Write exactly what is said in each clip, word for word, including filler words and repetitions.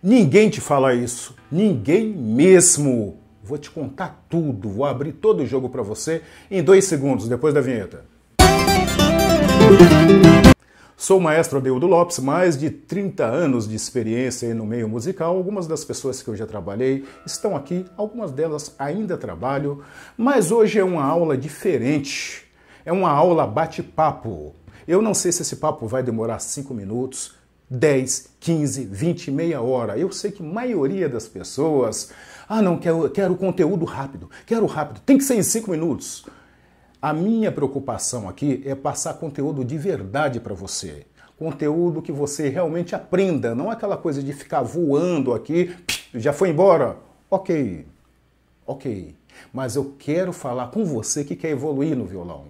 Ninguém te fala isso, ninguém mesmo. Vou te contar tudo, vou abrir todo o jogo para você em dois segundos, depois da vinheta. Sou o Maestro Adeildo Lopes, mais de trinta anos de experiência no meio musical. Algumas das pessoas que eu já trabalhei estão aqui, algumas delas ainda trabalho, mas hoje é uma aula diferente, é uma aula bate-papo. Eu não sei se esse papo vai demorar cinco minutos, dez, quinze, vinte, meia hora. Eu sei que a maioria das pessoas, ah não, quero, quero conteúdo rápido, quero rápido, tem que ser em cinco minutos. A minha preocupação aqui é passar conteúdo de verdade para você. Conteúdo que você realmente aprenda, não aquela coisa de ficar voando aqui, já foi embora. Ok, ok. Mas eu quero falar com você que quer evoluir no violão.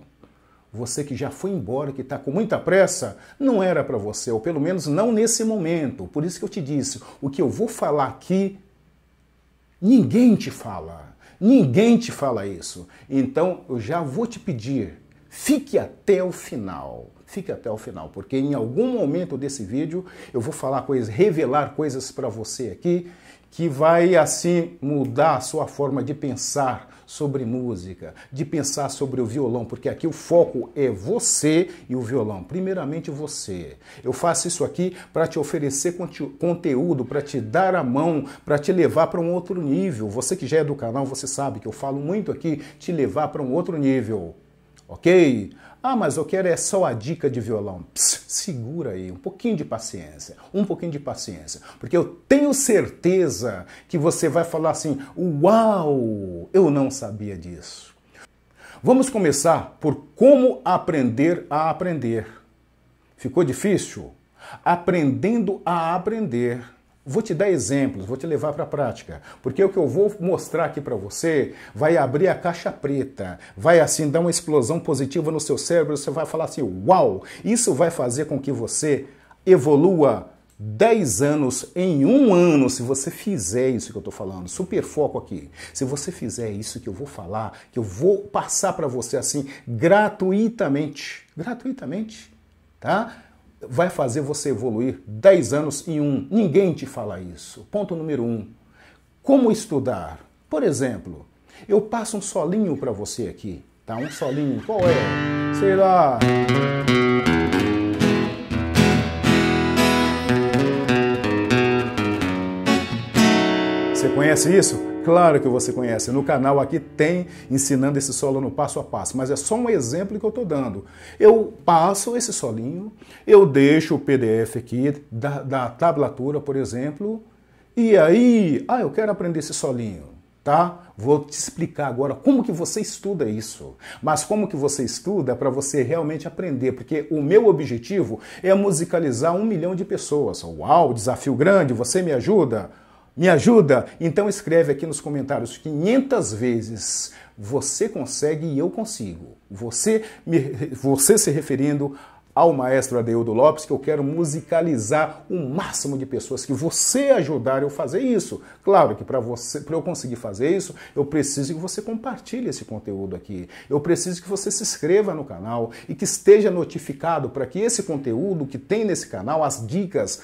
Você que já foi embora, que está com muita pressa, não era para você, ou pelo menos não nesse momento. Por isso que eu te disse, o que eu vou falar aqui, ninguém te fala. Ninguém te fala isso. Então, eu já vou te pedir, fique até o final. Fique até o final, porque em algum momento desse vídeo, eu vou falar coisas, revelar coisas para você aqui, que vai, assim, mudar a sua forma de pensar sobre música, de pensar sobre o violão, porque aqui o foco é você e o violão, primeiramente você. Eu faço isso aqui para te oferecer conte conteúdo, para te dar a mão, para te levar para um outro nível. Você que já é do canal, você sabe que eu falo muito aqui, te levar para um outro nível, ok? Ah, mas eu quero é só a dica de violão. Pss, segura aí, um pouquinho de paciência, um pouquinho de paciência, porque eu tenho certeza que você vai falar assim, uau, eu não sabia disso. Vamos começar por como aprender a aprender. Ficou difícil? Aprendendo a aprender. Vou te dar exemplos, vou te levar para a prática, porque o que eu vou mostrar aqui para você vai abrir a caixa preta, vai assim dar uma explosão positiva no seu cérebro, você vai falar assim, uau, isso vai fazer com que você evolua dez anos em um ano, se você fizer isso que eu estou falando, super foco aqui. Se você fizer isso que eu vou falar, que eu vou passar para você assim, gratuitamente, gratuitamente, tá? Vai fazer você evoluir dez anos em um. Ninguém te fala isso. Ponto número um. Como estudar? Por exemplo, eu passo um solinho para você aqui, tá? Um solinho. Qual é? Sei lá. Você conhece isso? Claro que você conhece, no canal aqui tem ensinando esse solo no passo a passo, mas é só um exemplo que eu estou dando. Eu passo esse solinho, eu deixo o P D F aqui da, da tablatura, por exemplo, e aí, ah, eu quero aprender esse solinho, tá? Vou te explicar agora como que você estuda isso, mas como que você estuda para você realmente aprender, porque o meu objetivo é musicalizar um milhão de pessoas. Uau, desafio grande, você me ajuda? Me ajuda? Então escreve aqui nos comentários quinhentas vezes. Você consegue e eu consigo. Você, me, você se referindo ao Maestro Adeildo Lopes, que eu quero musicalizar o máximo de pessoas que você ajudar eu fazer isso. Claro que para você, para eu conseguir fazer isso, eu preciso que você compartilhe esse conteúdo aqui. Eu preciso que você se inscreva no canal e que esteja notificado para que esse conteúdo que tem nesse canal, as dicas,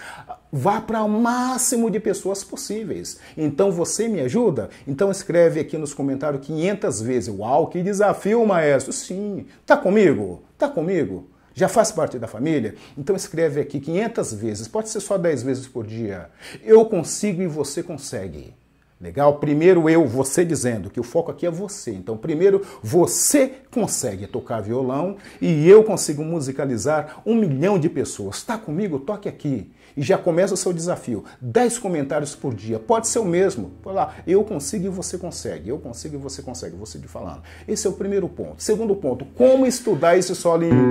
vá para o máximo de pessoas possíveis. Então você me ajuda? Então escreve aqui nos comentários quinhentas vezes. Uau, que desafio, Maestro! Sim, tá comigo? Tá comigo? Já faz parte da família? Então escreve aqui quinhentas vezes, pode ser só dez vezes por dia. Eu consigo e você consegue. Legal? Primeiro eu, você dizendo, que o foco aqui é você. Então primeiro você consegue tocar violão e eu consigo musicalizar um milhão de pessoas. Tá comigo? Toque aqui. E já começa o seu desafio. dez comentários por dia. Pode ser o mesmo. Vai lá. Eu consigo e você consegue. Eu consigo e você consegue. Você te falando. Esse é o primeiro ponto. Segundo ponto. Como estudar esse solinho?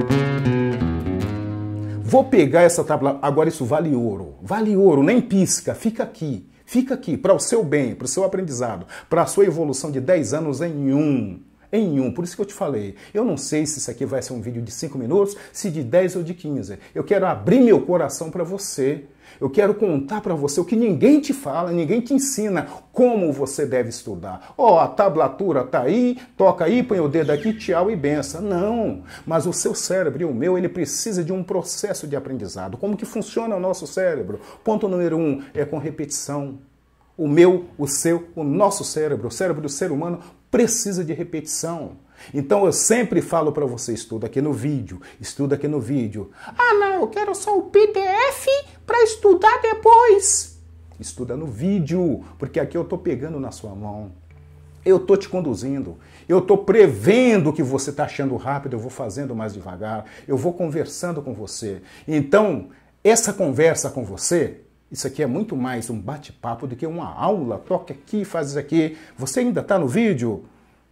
Vou pegar essa tabla. Agora isso vale ouro. Vale ouro. Nem pisca. Fica aqui. Fica aqui. Para o seu bem. Para o seu aprendizado. Para a sua evolução de dez anos em um. em um. Por isso que eu te falei. Eu não sei se isso aqui vai ser um vídeo de cinco minutos, se de dez ou de quinze. Eu quero abrir meu coração para você. Eu quero contar para você o que ninguém te fala, ninguém te ensina, como você deve estudar. Ó, oh, a tablatura tá aí, toca aí, põe o dedo aqui, tchau e benção. Não, mas o seu cérebro e o meu, ele precisa de um processo de aprendizado. Como que funciona o nosso cérebro? Ponto número um, é com repetição. O meu, o seu, o nosso cérebro, o cérebro do ser humano precisa de repetição. Então eu sempre falo para você, estuda aqui no vídeo, estuda aqui no vídeo. Ah não, eu quero só o P D F para estudar depois. Estuda no vídeo, porque aqui eu estou pegando na sua mão. Eu estou te conduzindo, eu estou prevendo o que você está achando rápido, eu vou fazendo mais devagar, eu vou conversando com você. Então, essa conversa com você, isso aqui é muito mais um bate-papo do que uma aula, toca aqui, faz isso aqui. Você ainda está no vídeo?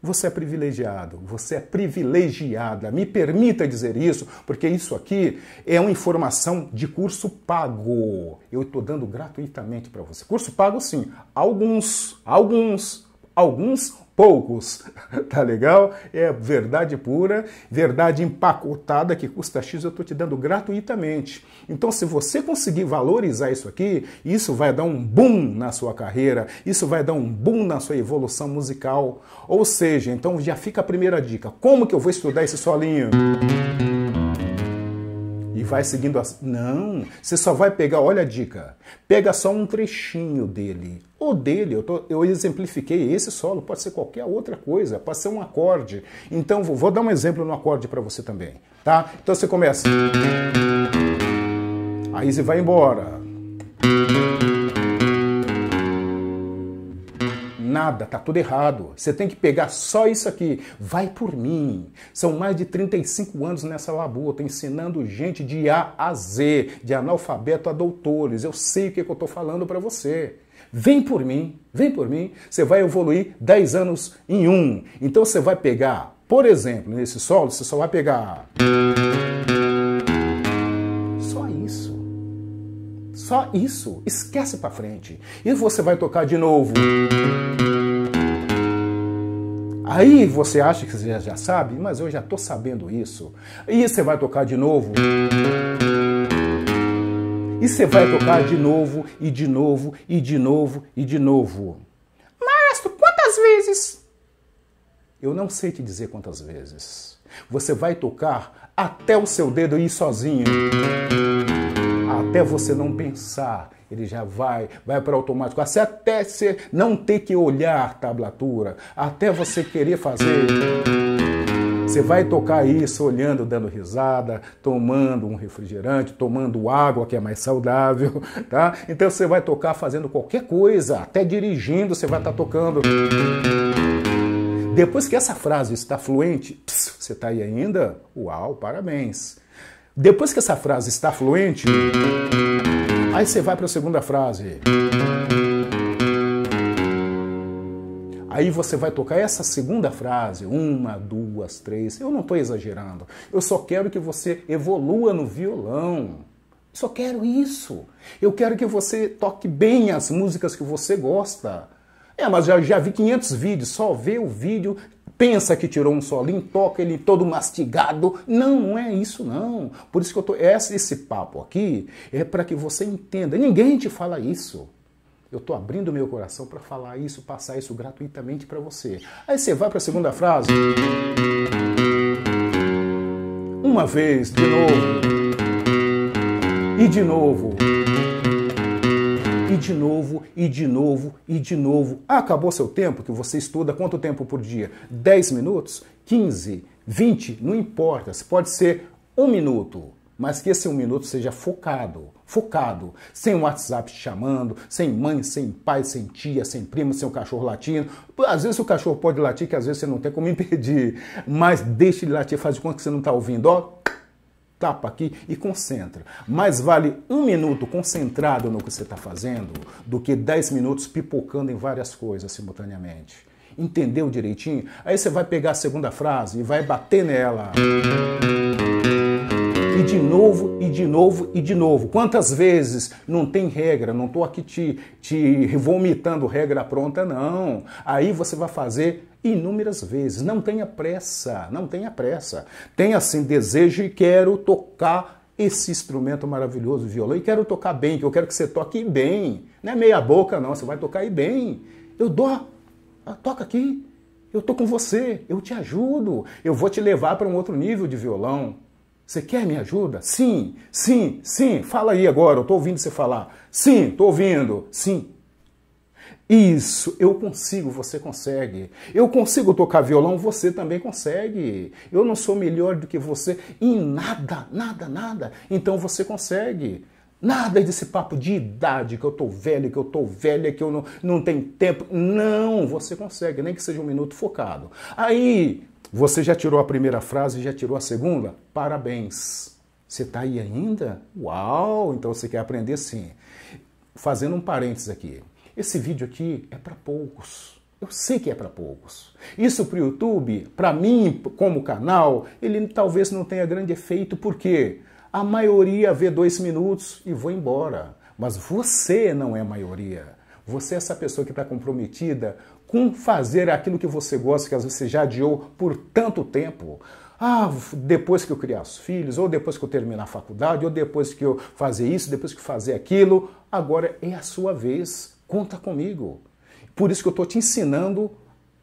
Você é privilegiado, você é privilegiada. Me permita dizer isso, porque isso aqui é uma informação de curso pago. Eu estou dando gratuitamente para você. Curso pago, sim. Alguns, alguns, alguns poucos. Tá legal? É verdade pura, verdade empacotada que custa X, eu estou te dando gratuitamente. Então, se você conseguir valorizar isso aqui, isso vai dar um boom na sua carreira, isso vai dar um boom na sua evolução musical. Ou seja, então já fica a primeira dica. Como que eu vou estudar esse solinho? E vai seguindo assim. Não, você só vai pegar, olha a dica, pega só um trechinho dele. Ou dele, eu, tô, eu exemplifiquei esse solo, pode ser qualquer outra coisa, pode ser um acorde. Então, vou, vou dar um exemplo no acorde para você também, tá? Então você começa. Aí você vai embora. Nada, tá tudo errado. Você tem que pegar só isso aqui. Vai por mim. São mais de trinta e cinco anos nessa labuta, ensinando gente de A a Z, de analfabeto a doutores. Eu sei o que, é que eu tô falando para você. Vem por mim, vem por mim. Você vai evoluir dez anos em um. Então você vai pegar, por exemplo, nesse solo, você só vai pegar... Só isso. Só isso. Esquece para frente. E você vai tocar de novo. Aí você acha que você já sabe, mas eu já estou sabendo isso. E você vai tocar de novo. E você vai tocar de novo, e de novo, e de novo, e de novo. Maestro, quantas vezes? Eu não sei te dizer quantas vezes. Você vai tocar até o seu dedo ir sozinho. Até você não pensar. Ele já vai, vai para automático. Até você não ter que olhar tablatura. Até você querer fazer. Você vai tocar isso olhando, dando risada, tomando um refrigerante, tomando água, que é mais saudável, tá? Então você vai tocar fazendo qualquer coisa, até dirigindo você vai estar tocando. Depois que essa frase está fluente, pss, você está aí ainda? Uau, parabéns. Depois que essa frase está fluente, aí você vai para a segunda frase. Aí você vai tocar essa segunda frase, uma, duas, três, eu não estou exagerando, eu só quero que você evolua no violão, só quero isso, eu quero que você toque bem as músicas que você gosta. É, mas já, já vi quinhentos vídeos, só vê o vídeo, pensa que tirou um solinho, toca ele todo mastigado. Não, não é isso não, por isso que eu tô, esse, esse papo aqui é para que você entenda, ninguém te fala isso. Eu estou abrindo meu coração para falar isso, passar isso gratuitamente para você. Aí você vai para a segunda frase. Uma vez, de novo. E de novo. E de novo, e de novo, e de novo. Ah, acabou seu tempo, que você estuda quanto tempo por dia? dez minutos? quinze? vinte? Não importa, pode ser um minuto. Mas que esse um minuto seja focado, focado, sem o WhatsApp te chamando, sem mãe, sem pai, sem tia, sem primo, sem o cachorro latindo. Às vezes o cachorro pode latir, que às vezes você não tem como impedir, mas deixe ele latir, faz de conta que você não está ouvindo, ó, tapa aqui e concentra. Mais vale um minuto concentrado no que você está fazendo do que dez minutos pipocando em várias coisas simultaneamente. Entendeu direitinho? Aí você vai pegar a segunda frase e vai bater nela. e de novo, e de novo, e de novo. Quantas vezes? Não tem regra, não estou aqui te, te vomitando regra pronta, não. Aí você vai fazer inúmeras vezes. Não tenha pressa, não tenha pressa. Tenha, assim, desejo e quero tocar esse instrumento maravilhoso, violão, e quero tocar bem, que eu quero que você toque bem. Não é meia boca, não, você vai tocar aí bem. Eu dou, toca aqui, eu tô com você, eu te ajudo, eu vou te levar para um outro nível de violão. Você quer minha ajuda? Sim, sim, sim, fala aí agora, eu tô ouvindo você falar. Sim, tô ouvindo, sim. Isso, eu consigo, você consegue. Eu consigo tocar violão, você também consegue. Eu não sou melhor do que você em nada, nada, nada. Então você consegue. Nada desse papo de idade, que eu tô velho, que eu tô velha, que eu não, não tenho tempo. Não, você consegue, nem que seja um minuto focado. Aí, você já tirou a primeira frase, já tirou a segunda? Parabéns. Você tá aí ainda? Uau, então você quer aprender sim. Fazendo um parênteses aqui. Esse vídeo aqui é para poucos. Eu sei que é para poucos. Isso para o YouTube, para mim, como canal, ele talvez não tenha grande efeito, porque a maioria vê dois minutos e vou embora. Mas você não é a maioria. Você é essa pessoa que está comprometida com fazer aquilo que você gosta, que às vezes você já adiou por tanto tempo. Ah, depois que eu criar os filhos, ou depois que eu terminar a faculdade, ou depois que eu fazer isso, depois que eu fazer aquilo, agora é a sua vez. Conta comigo. Por isso que eu estou te ensinando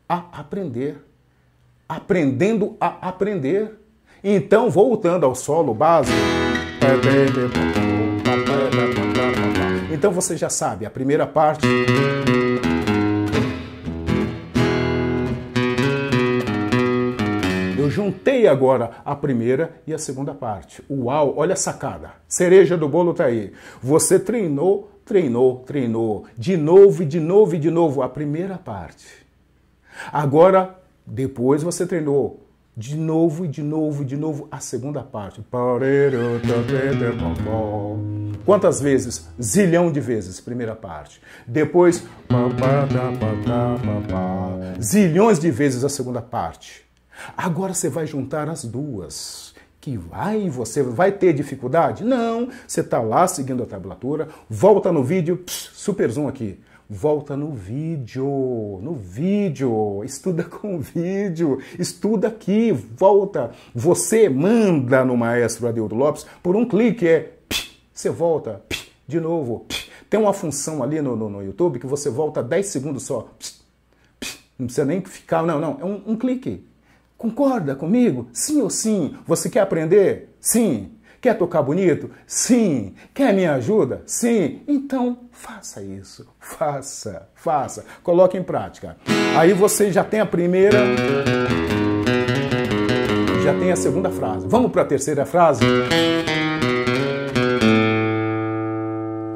a aprender. Aprendendo a aprender. Então, voltando ao solo básico. Então, você já sabe, a primeira parte. Eu juntei agora a primeira e a segunda parte. Uau, olha a sacada. Cereja do bolo tá aí. Você treinou Treinou, treinou, de novo, e de novo, e de novo, a primeira parte. Agora, depois você treinou, de novo, e de novo, e de novo, a segunda parte. Quantas vezes? Zilhão de vezes, primeira parte. Depois, zilhões de vezes a segunda parte. Agora você vai juntar as duas. Que vai, você vai ter dificuldade? Não, você está lá seguindo a tablatura, volta no vídeo, pss, super zoom aqui, volta no vídeo, no vídeo, estuda com o vídeo, estuda aqui, volta, você manda no Maestro Adeildo Lopes, por um clique é, pss, você volta, pss, de novo, pss. Tem uma função ali no, no, no YouTube que você volta dez segundos só, pss, pss, não precisa nem ficar, não, não, é um, um clique. Concorda comigo? Sim ou sim? Você quer aprender? Sim. Quer tocar bonito? Sim. Quer minha ajuda? Sim. Então, faça isso. Faça, faça. Coloque em prática. Aí você já tem a primeira. Já tem a segunda frase. Vamos para a terceira frase?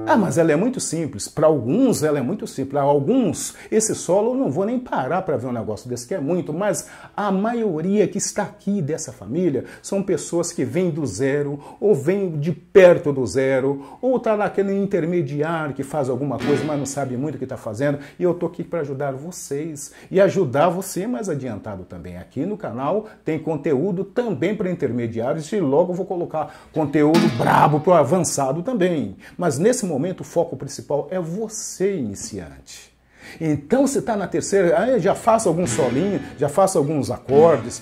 Ah, mas ela é muito simples. Para alguns ela é muito simples. Para alguns, esse solo eu não vou nem parar para ver um negócio desse, que é muito, mas a maioria que está aqui dessa família são pessoas que vêm do zero, ou vêm de perto do zero, ou está naquele intermediário que faz alguma coisa, mas não sabe muito o que está fazendo, e eu estou aqui para ajudar vocês, e ajudar você mais adiantado também. Aqui no canal tem conteúdo também para intermediários, e logo eu vou colocar conteúdo brabo para o avançado também. Mas nesse momento, o foco principal é você, iniciante. Então, se está na terceira, já faço algum solinho, já faço alguns acordes.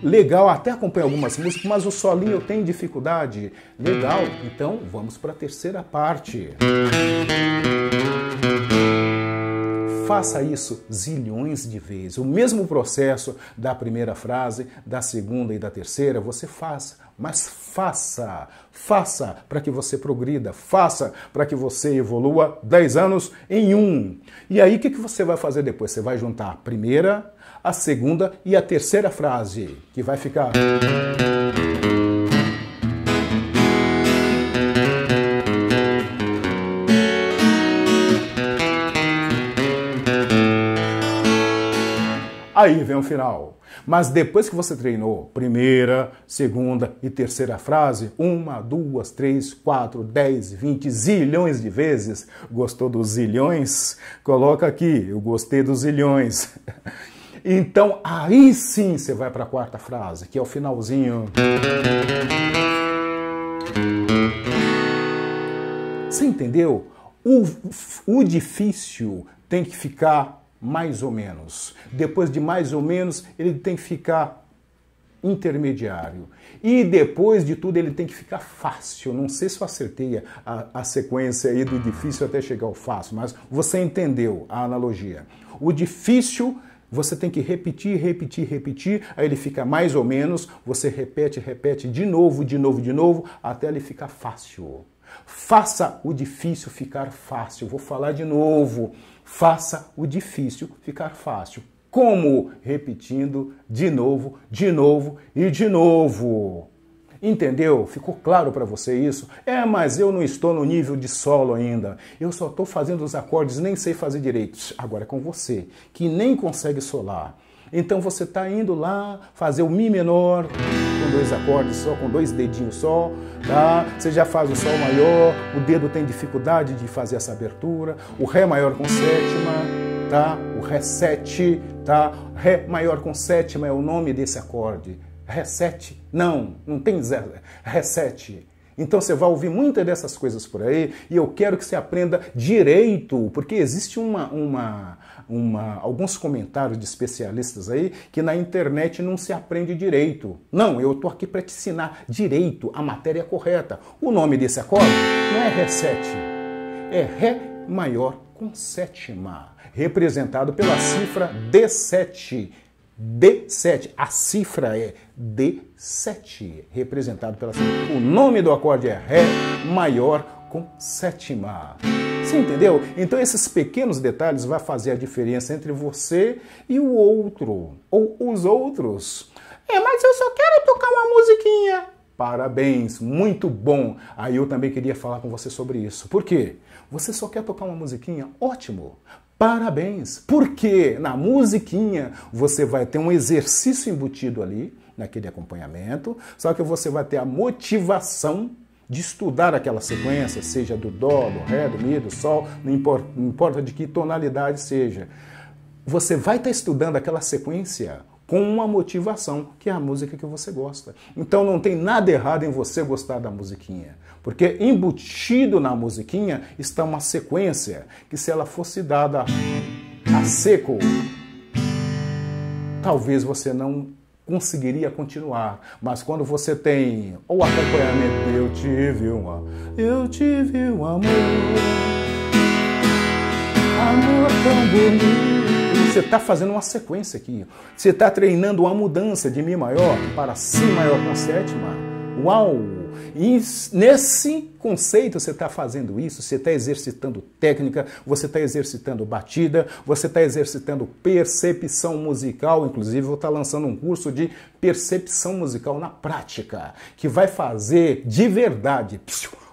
Legal, até acompanho algumas músicas, mas o solinho eu tenho dificuldade. Legal, então vamos para a terceira parte. Faça isso zilhões de vezes. O mesmo processo da primeira frase, da segunda e da terceira, você faça. Mas faça, faça para que você progrida, faça para que você evolua dez anos em um. E aí o que você vai fazer depois? Você vai juntar a primeira, a segunda e a terceira frase, que vai ficar... Aí vem o final. Mas depois que você treinou primeira, segunda e terceira frase, uma, duas, três, quatro, dez, vinte, zilhões de vezes, gostou dos zilhões? Coloca aqui, eu gostei dos zilhões. Então, aí sim você vai para a quarta frase, que é o finalzinho. Você entendeu? O, o difícil tem que ficar mais ou menos. Depois de mais ou menos, ele tem que ficar intermediário. E depois de tudo, ele tem que ficar fácil. Não sei se eu acertei a, a sequência aí do difícil até chegar ao fácil, mas você entendeu a analogia. O difícil... você tem que repetir, repetir, repetir, aí ele fica mais ou menos, você repete, repete de novo, de novo, de novo, até ele ficar fácil. Faça o difícil ficar fácil. Vou falar de novo. Faça o difícil ficar fácil. Como? Repetindo de novo, de novo e de novo. Entendeu? Ficou claro para você isso? É, mas eu não estou no nível de solo ainda. Eu só estou fazendo os acordes, nem sei fazer direito. Agora é com você, que nem consegue solar. Então você está indo lá fazer o Mi menor, com dois acordes só, com dois dedinhos só, tá? Você já faz o Sol maior, o dedo tem dificuldade de fazer essa abertura, o Ré maior com sétima... tá? O Ré sete, tá? Ré maior com sétima é o nome desse acorde. Ré sete? Não, não tem zero. Ré sete. Então você vai ouvir muitas dessas coisas por aí e eu quero que você aprenda direito, porque existe uma, uma, uma, alguns comentários de especialistas aí que na internet não se aprende direito. Não, eu tô aqui para te ensinar direito a matéria correta. O nome desse acorde não é Ré sete, é Ré maior com sétima, representado pela cifra D sete. D sete, a cifra é D sete, representado pela cifra. O nome do acorde é Ré maior com sétima. Você entendeu? Então esses pequenos detalhes vão fazer a diferença entre você e o outro, ou os outros. É, mas eu só quero tocar uma musiquinha. Parabéns, muito bom. Aí eu também queria falar com você sobre isso. Por quê? Você só quer tocar uma musiquinha? Ótimo! Parabéns! Porque na musiquinha você vai ter um exercício embutido ali, naquele acompanhamento, só que você vai ter a motivação de estudar aquela sequência, seja do Dó, do Ré, do Mi, do Sol, não importa, não importa de que tonalidade seja. Você vai estar estudando aquela sequência com uma motivação, que é a música que você gosta. Então não tem nada errado em você gostar da musiquinha, porque embutido na musiquinha está uma sequência que, se ela fosse dada a seco, talvez você não conseguiria continuar. Mas quando você tem o acompanhamento, eu tive uma, eu tive um amor, amor tão bonito. Você está fazendo uma sequência aqui. Você está treinando uma mudança de Mi maior para Si maior com sétima. Uau! E nesse conceito você está fazendo isso, você está exercitando técnica, você está exercitando batida, você está exercitando percepção musical. Inclusive, eu estou lançando um curso de percepção musical na prática, que vai fazer de verdade...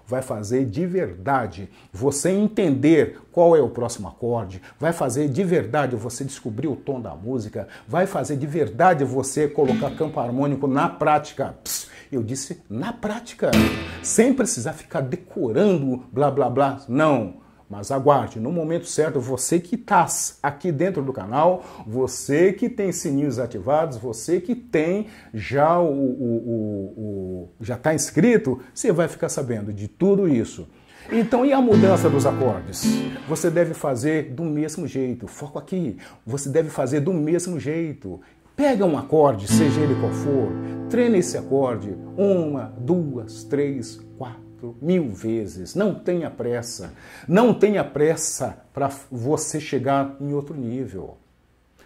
vai fazer de verdade você entender qual é o próximo acorde, vai fazer de verdade você descobrir o tom da música, vai fazer de verdade você colocar campo harmônico na prática. Pss, eu disse na prática, sem precisar ficar decorando blá blá blá, não. Mas aguarde, no momento certo, você que está aqui dentro do canal, você que tem sininhos ativados, você que tem já o, o, o, o já está inscrito, você vai ficar sabendo de tudo isso. Então, e a mudança dos acordes? Você deve fazer do mesmo jeito. Foco aqui. Você deve fazer do mesmo jeito. Pega um acorde, seja ele qual for, treina esse acorde uma, duas, três, quatro, mil vezes. Não tenha pressa. Não tenha pressa para você chegar em outro nível.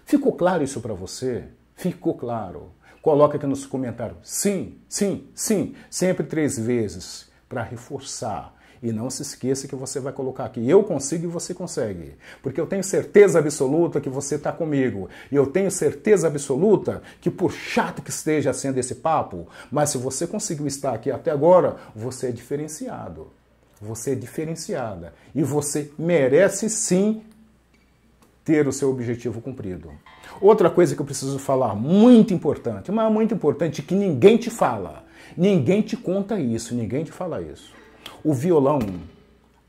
Ficou claro isso para você? Ficou claro. Coloca aqui nos comentários. Sim, sim, sim. Sempre três vezes para reforçar. E não se esqueça que você vai colocar aqui. Eu consigo e você consegue. Porque eu tenho certeza absoluta que você está comigo. E eu tenho certeza absoluta que, por chato que esteja sendo esse papo, mas se você conseguiu estar aqui até agora, você é diferenciado. Você é diferenciada. E você merece sim ter o seu objetivo cumprido. Outra coisa que eu preciso falar, muito importante, mas muito importante, que ninguém te fala. Ninguém te conta isso, ninguém te fala isso. O violão,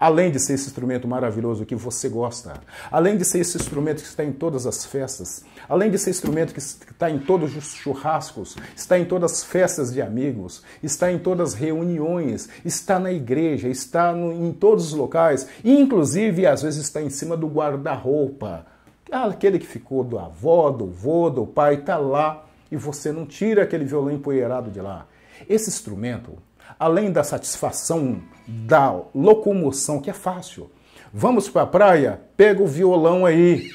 Além de ser esse instrumento maravilhoso que você gosta, além de ser esse instrumento que está em todas as festas, além de ser instrumento que está em todos os churrascos, está em todas as festas de amigos, está em todas as reuniões, está na igreja, está no, em todos os locais, inclusive às vezes está em cima do guarda-roupa. Aquele que ficou do avó, do vô, do pai, está lá e você não tira aquele violão empoeirado de lá. Esse instrumento, além da satisfação da locomoção, que é fácil, vamos para a praia, pega o violão aí.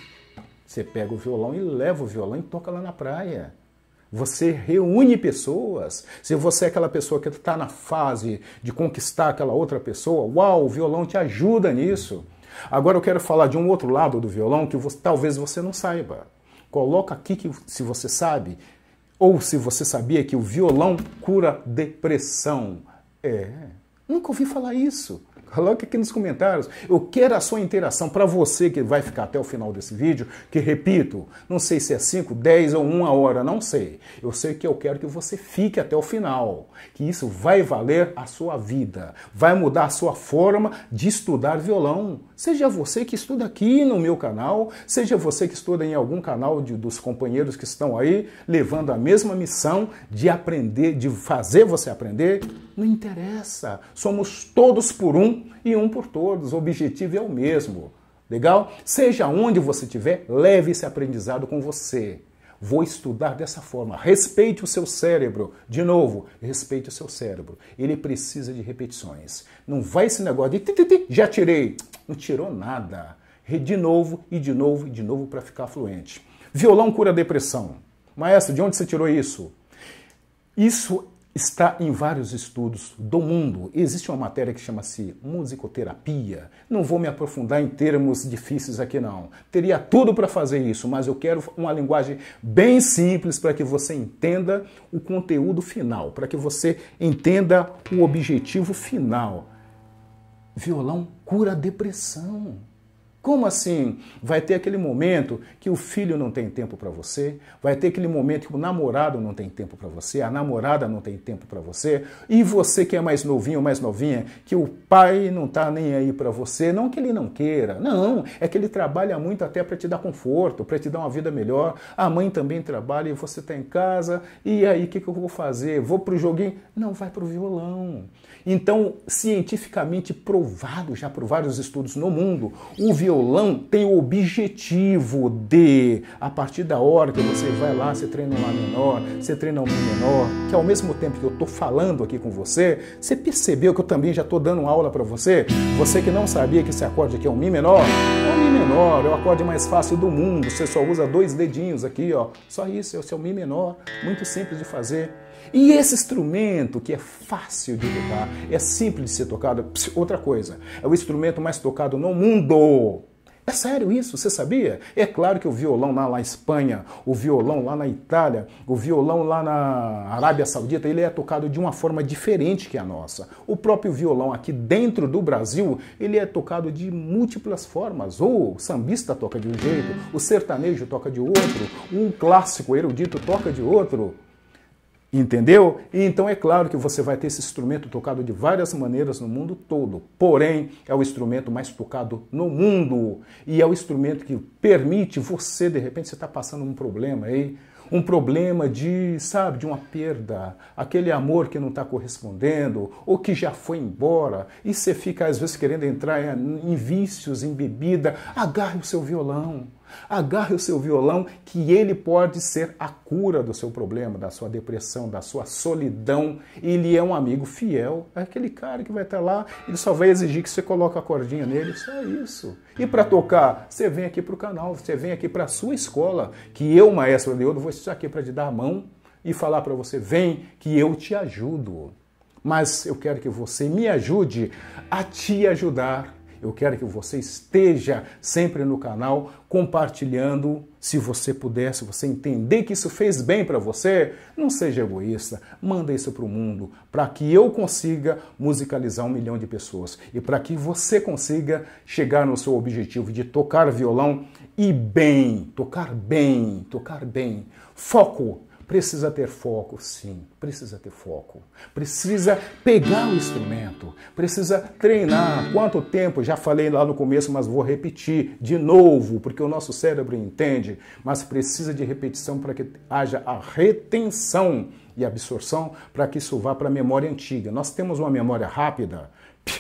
Você pega o violão e leva o violão e toca lá na praia. Você reúne pessoas. Se você é aquela pessoa que está na fase de conquistar aquela outra pessoa, uau, o violão te ajuda nisso. Agora eu quero falar de um outro lado do violão que você, talvez você não saiba. Coloca aqui que se você sabe, ou se você sabia que o violão cura depressão. É, nunca ouvi falar isso. Coloca aqui nos comentários. Eu quero a sua interação para você que vai ficar até o final desse vídeo, que repito, não sei se é cinco, dez ou uma hora, não sei. Eu sei que eu quero que você fique até o final, que isso vai valer a sua vida, vai mudar a sua forma de estudar violão. Seja você que estuda aqui no meu canal, seja você que estuda em algum canal de, dos companheiros que estão aí, levando a mesma missão de aprender, de fazer você aprender, não interessa. Somos todos por um e um por todos, o objetivo é o mesmo, legal? Seja onde você estiver, leve esse aprendizado com você. Vou estudar dessa forma, respeite o seu cérebro, de novo, respeite o seu cérebro, ele precisa de repetições, não vai esse negócio de ti, ti, ti, já tirei, não tirou nada, de novo e de novo e de novo para ficar fluente. Violão cura depressão, maestro, de onde você tirou isso? Isso é está em vários estudos do mundo. Existe uma matéria que chama-se musicoterapia. Não vou me aprofundar em termos difíceis aqui não. Teria tudo para fazer isso, mas eu quero uma linguagem bem simples para que você entenda o conteúdo final, para que você entenda o objetivo final. Violão cura a depressão. Como assim? Vai ter aquele momento que o filho não tem tempo para você, vai ter aquele momento que o namorado não tem tempo para você, a namorada não tem tempo para você, e você que é mais novinho ou mais novinha, que o pai não está nem aí para você, não que ele não queira, não, é que ele trabalha muito até para te dar conforto, para te dar uma vida melhor, a mãe também trabalha e você está em casa, e aí o que, que eu vou fazer? Vou para o joguinho? Não, vai para o violão. Então, cientificamente provado, já por vários estudos no mundo, o violão O violão tem o objetivo de, a partir da hora que você vai lá, você treina um Lá menor, você treina um Mi menor, que ao mesmo tempo que eu estou falando aqui com você, você percebeu que eu também já estou dando uma aula para você? Você que não sabia que esse acorde aqui é um Mi menor, é um Mi menor, é o acorde mais fácil do mundo, você só usa dois dedinhos aqui, ó, só isso, é o seu Mi menor, muito simples de fazer. E esse instrumento que é fácil de tocar, é simples de ser tocado, outra coisa, é o instrumento mais tocado no mundo. É sério isso? Você sabia? É claro que o violão lá na Espanha, o violão lá na Itália, o violão lá na Arábia Saudita, ele é tocado de uma forma diferente que a nossa. O próprio violão aqui dentro do Brasil, ele é tocado de múltiplas formas. O sambista toca de um jeito, o sertanejo toca de outro, um clássico erudito toca de outro. Entendeu? Então é claro que você vai ter esse instrumento tocado de várias maneiras no mundo todo. Porém, é o instrumento mais tocado no mundo. E é o instrumento que permite você, de repente, você está passando um problema aí. Um problema de, sabe, de uma perda. Aquele amor que não está correspondendo ou que já foi embora. E você fica, às vezes, querendo entrar em vícios, em bebida. Agarre o seu violão. Agarre o seu violão, que ele pode ser a cura do seu problema, da sua depressão, da sua solidão. Ele é um amigo fiel, é aquele cara que vai estar lá, ele só vai exigir que você coloque a cordinha nele, só isso. E para tocar, você vem aqui para o canal, você vem aqui para a sua escola, que eu, Maestro Adeildo, vou estar aqui para te dar a mão e falar para você, vem que eu te ajudo. Mas eu quero que você me ajude a te ajudar. Eu quero que você esteja sempre no canal, compartilhando. Se você puder, se você entender que isso fez bem para você, não seja egoísta, manda isso para o mundo, para que eu consiga musicalizar um milhão de pessoas e para que você consiga chegar no seu objetivo de tocar violão e bem, tocar bem, tocar bem. Foco, Precisa ter foco, sim, precisa ter foco. Precisa pegar o instrumento, precisa treinar. Quanto tempo? Já falei lá no começo, mas vou repetir de novo, porque o nosso cérebro entende, mas precisa de repetição para que haja a retenção e absorção para que isso vá para a memória antiga. Nós temos uma memória rápida,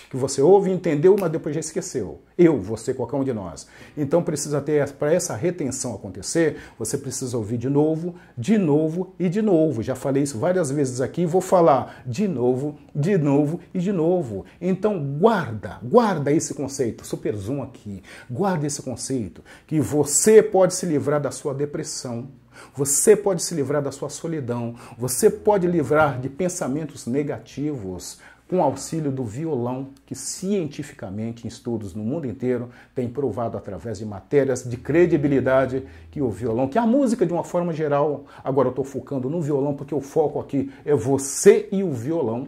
que você ouve, entendeu, mas depois já esqueceu. Eu, você, qualquer um de nós. Então precisa ter, para essa retenção acontecer, você precisa ouvir de novo, de novo e de novo. Já falei isso várias vezes aqui, vou falar de novo, de novo e de novo. Então guarda, guarda esse conceito, super zoom aqui, guarda esse conceito, que você pode se livrar da sua depressão, você pode se livrar da sua solidão, você pode livrar de pensamentos negativos, com auxílio do violão, que cientificamente, em estudos no mundo inteiro, tem provado através de matérias de credibilidade que o violão, que a música de uma forma geral, agora eu estou focando no violão porque o foco aqui é você e o violão.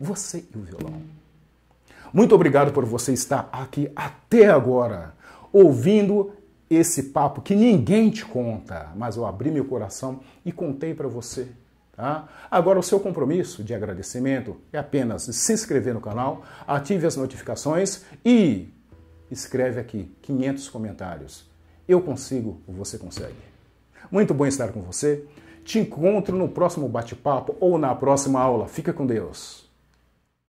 Você e o violão. Muito obrigado por você estar aqui até agora, ouvindo esse papo que ninguém te conta, mas eu abri meu coração e contei para você. Tá? Agora o seu compromisso de agradecimento é apenas se inscrever no canal, ative as notificações e escreve aqui quinhentos comentários. Eu consigo, você consegue. Muito bom estar com você. Te encontro no próximo bate-papo ou na próxima aula. Fica com Deus.